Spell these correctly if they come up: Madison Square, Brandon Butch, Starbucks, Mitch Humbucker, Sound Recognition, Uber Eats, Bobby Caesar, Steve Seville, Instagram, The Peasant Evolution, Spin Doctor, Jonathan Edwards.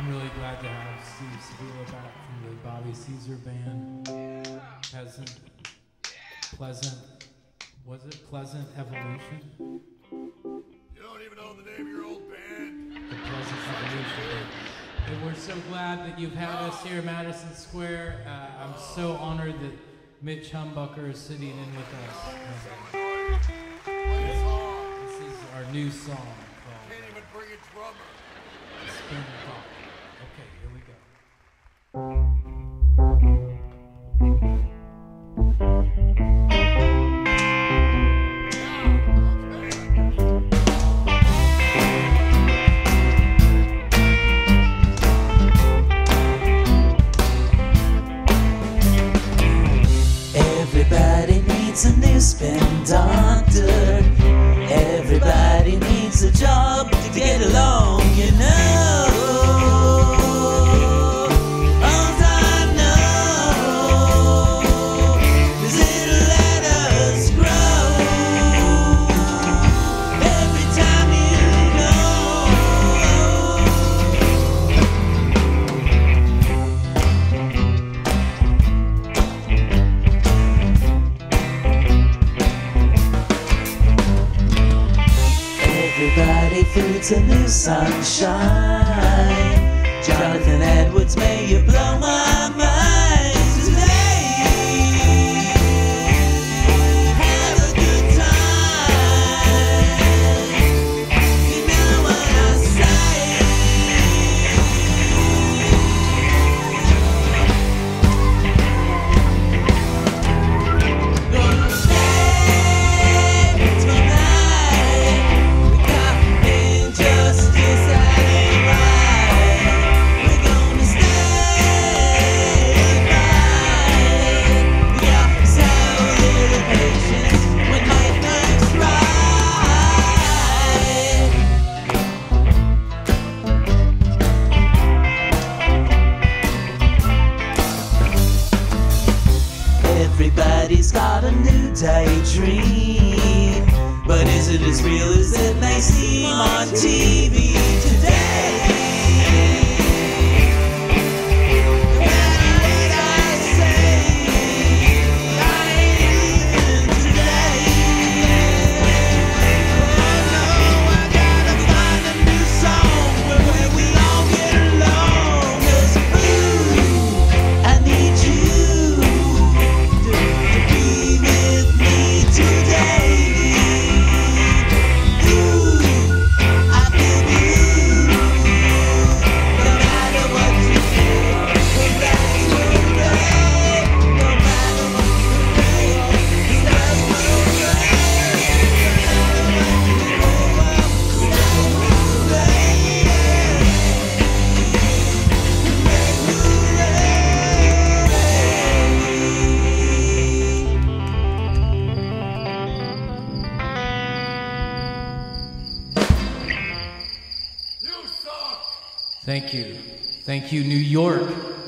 I'm really glad to have Steve Seville back from the Bobby Caesar band. Yeah. Peasant. Yeah. Pleasant. Was it Pleasant Evolution? You don't even know the name of your old band. The Peasant Evolution. And we're so glad that you've had us here at Madison Square. I'm so honored that Mitch Humbucker is sitting in with us. This is our new song called Can't Even Bring a Drummer. Spin Doctor. Okay, here we go. Everybody needs a new spin doctor. Everybody needs a job to get along, you know. Food's a new sunshine. Jonathan Edwards, may you blow my mind. Everybody's got a new daydream, but is it as real as it may seem on TV today? Thank you, New York.